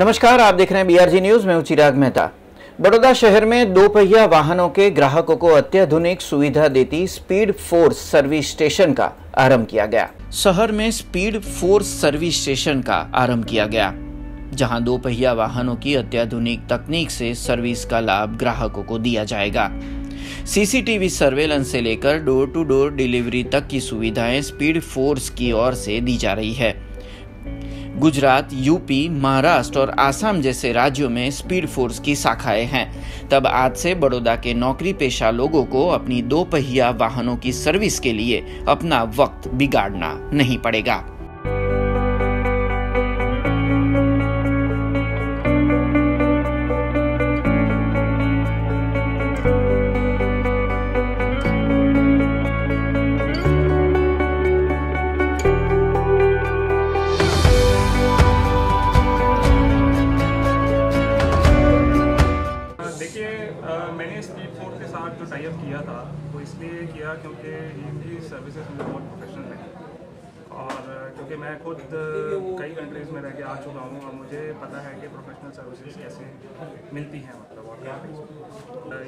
नमस्कार, आप देख रहे हैं बीआरजी न्यूज में। हूं चिराग मेहता। बड़ौदा शहर में दो पहिया वाहनों के ग्राहकों को अत्याधुनिक सुविधा देती स्पीड फोर्स सर्विस स्टेशन का आरंभ किया गया। शहर में स्पीड फोर्स सर्विस स्टेशन का आरंभ किया गया, जहां दो पहिया वाहनों की अत्याधुनिक तकनीक से सर्विस का लाभ ग्राहकों को दिया जाएगा। सीसीटीवी सर्वेलेंस से लेकर डोर टू डोर डिलीवरी तक की सुविधाएं स्पीड फोर्स की ओर से दी जा रही है। गुजरात, यूपी, महाराष्ट्र और आसाम जैसे राज्यों में स्पीड फोर्स की शाखाएं हैं। तब आज से बड़ौदा के नौकरी पेशा लोगों को अपनी दो पहिया वाहनों की सर्विस के लिए अपना वक्त बिगाड़ना नहीं पड़ेगा। मैंने स्पीड फोर्स के साथ जो टाई अप किया था वो इसलिए किया क्योंकि इनकी सर्विसेज में बहुत प्रोफेशनल है और क्योंकि मैं खुद कई कंट्रीज़ में रह के आ चुका हूँ और मुझे पता है कि प्रोफेशनल सर्विसेज कैसे मिलती हैं, मतलब और क्या।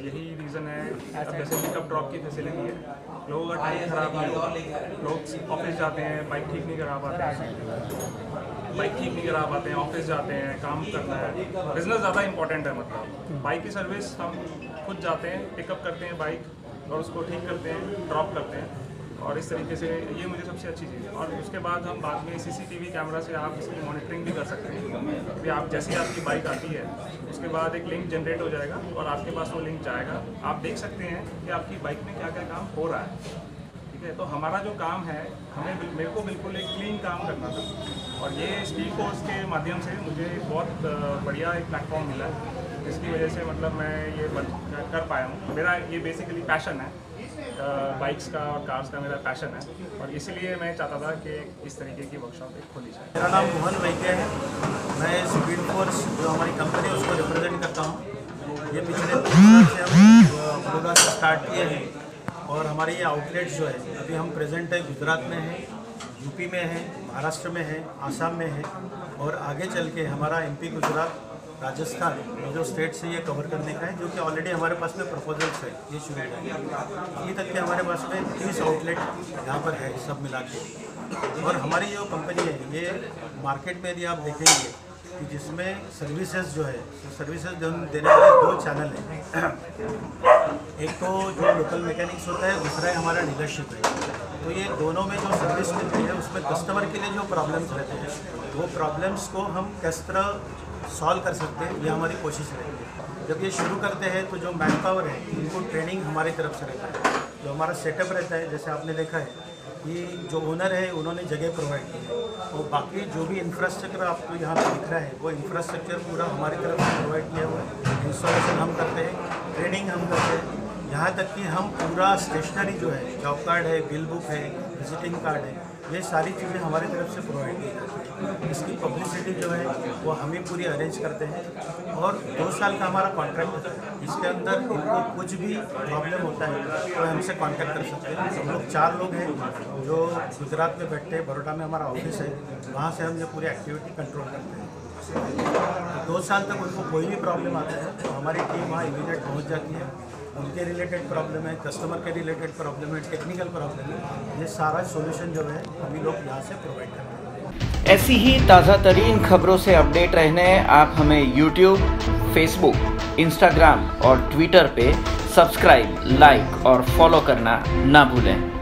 यही रीज़न है। अब जैसे पिकअप ड्रॉप की फैसिलिटी है, लोगों का टाइम ख़राब नहीं होगा। लोग ऑफिस जाते हैं, बाइक ठीक नहीं करा पाते हैं, ऑफिस जाते हैं, काम करना है, बिजनेस ज़्यादा इंपॉर्टेंट है। मतलब बाइक की सर्विस हम खुद जाते हैं, पिकअप करते हैं बाइक और उसको ठीक करते हैं, ड्रॉप करते हैं और इस तरीके से ये मुझे सबसे अच्छी चीज़ है। और उसके बाद हम बाद में सीसीटीवी कैमरा से आप इसकी मॉनिटरिंग भी कर सकते हैं कि आप जैसे ही आपकी बाइक आती है उसके बाद एक लिंक जनरेट हो जाएगा और आपके पास वो लिंक जाएगा। आप देख सकते हैं कि आपकी बाइक में क्या क्या काम हो रहा है। तो हमारा जो काम है, हमें मेरे को बिल्कुल एक क्लीन काम करना था और ये स्पीड फोर्स के माध्यम से मुझे बहुत बढ़िया एक प्लेटफॉर्म मिला है, जिसकी वजह से मतलब मैं ये कर पाया हूँ। मेरा ये बेसिकली पैशन है, बाइक्स का और कार्स का मेरा पैशन है और इसीलिए मैं चाहता था कि इस तरीके की वर्कशॉप एक खोली जाए। मेरा नाम मोहन वैद्य है। मैं स्पीड फोर्स जो हमारी कंपनी है उसको रिप्रेजेंट करता हूँ। ये पिछले 3 साल से हम बड़ौदा से स्टार्ट किए हैं और हमारे ये आउटलेट्स जो है अभी हम प्रेजेंट है गुजरात में है, यूपी में है, महाराष्ट्र में है, आसाम में है और आगे चल के हमारा एमपी, गुजरात, राजस्थान में जो स्टेट्स है ये कवर करने का है, जो कि ऑलरेडी हमारे पास में प्रपोजल्स है। ये शुरू है अभी तक के हमारे पास में 30 आउटलेट यहाँ पर है सब मिला के। और हमारी जो कंपनी है ये मार्केट में यदि आप देखेंगे कि जिसमें सर्विसेज जो है तो सर्विसेज देने वाले 2 चैनल हैं। एक तो जो लोकल मैकेनिक्स होता है, दूसरा है हमारा डीलरशिप है। तो ये दोनों में जो सर्विस मिलती है उसमें कस्टमर के लिए जो प्रॉब्लम्स रहते हैं वो प्रॉब्लम्स को हम किस तरह सॉल्व कर सकते हैं, ये हमारी कोशिश रहती है। जब ये शुरू करते हैं तो जो मैन पावर है उनको ट्रेनिंग हमारी तरफ से रहता है। जो हमारा सेटअप रहता है, जैसे आपने देखा है कि जो ओनर है उन्होंने जगह प्रोवाइड की है और बाकी जो भी इंफ्रास्ट्रक्चर आपको यहाँ पर दिख रहा है वो इंफ्रास्ट्रक्चर पूरा हमारी तरफ से प्रोवाइड किया हुआ है। इंस्टॉलेशन हम करते हैं, ट्रेनिंग हम करते हैं, यहाँ तक कि हम पूरा स्टेशनरी जो है, जॉब कार्ड है, बिल बुक है, विजिटिंग कार्ड है, ये सारी चीज़ें हमारी तरफ से प्रोवाइड की जाती है। इसकी पब्लिसिटी जो है वो हम ही पूरी अरेंज करते हैं और 2 साल का हमारा कॉन्ट्रैक्ट होता है। इसके अंदर इनको कुछ भी प्रॉब्लम होता है तो हमसे कॉन्टैक्ट कर सकते हैं। हम लोग 4 लोग हैं जो गुजरात में बैठते हैं, बड़ौदा में हमारा ऑफिस है, वहाँ से हम ये पूरी एक्टिविटी कंट्रोल करते हैं। 2 साल तक उनको कोई भी प्रॉब्लम आता है तो हमारी टीम वहाँ इमीडिएट पहुँच जाती है। उनके रिलेटेड प्रॉब्लम है, कस्टमर के रिलेटेड प्रॉब्लम है, टेक्निकल प्रॉब्लम है, ये सारा सोल्यूशन जो है हम लोग यहाँ से प्रोवाइड करते हैं। ऐसी ही ताज़ा तरीन खबरों से अपडेट रहने आप हमें YouTube, Facebook, Instagram और Twitter पे सब्सक्राइब, लाइक और फॉलो करना ना भूलें।